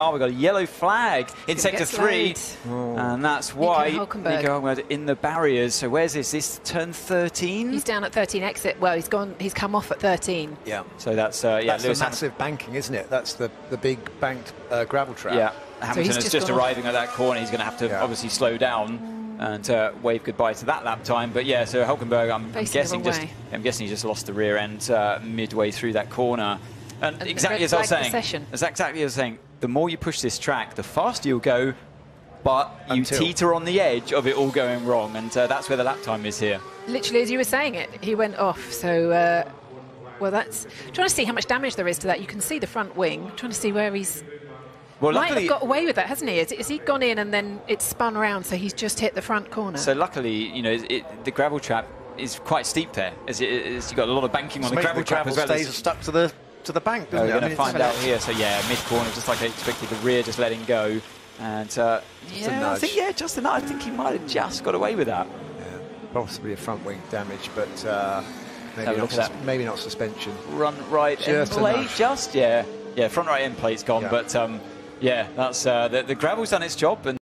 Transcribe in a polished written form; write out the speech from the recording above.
Oh, we've got a yellow flag in sector three, and that's why Nico Hulkenberg in the barriers. So where's this? This turn 13? He's down at 13 exit. Well, he's come off at 13. Yeah. So that's that's Lewis massive banking, isn't it? That's the big banked gravel trap. Yeah. Hamilton is just arriving at that corner. He's going to have to obviously slow down and wave goodbye to that lap time. But yeah, so Hulkenberg, I'm guessing he just lost the rear end midway through that corner. And exactly as I was saying, the more you push this track, the faster you'll go, but you teeter on the edge of it all going wrong, and that's where the lap time is here. Literally, as you were saying it, he went off, so, well, that's... Trying to see how much damage there is to that. You can see the front wing, trying to see where he's... Well, luckily, might have got away with that, hasn't he? Is he gone in and then it's spun around, so he's just hit the front corner? So luckily, you know, the gravel trap is quite steep there, as you've got a lot of banking on the gravel trap as well. Stays stuck to the... bank, doesn't it? We're going to find out here. So yeah, mid-corner, just like I expected, the rear just letting go, and yeah, I think just a nudge. I think he might have just got away with that. Yeah, possibly a front wing damage, but maybe not suspension. Front right end plate, front right end plate's gone, but yeah, that's the gravel's done its job. And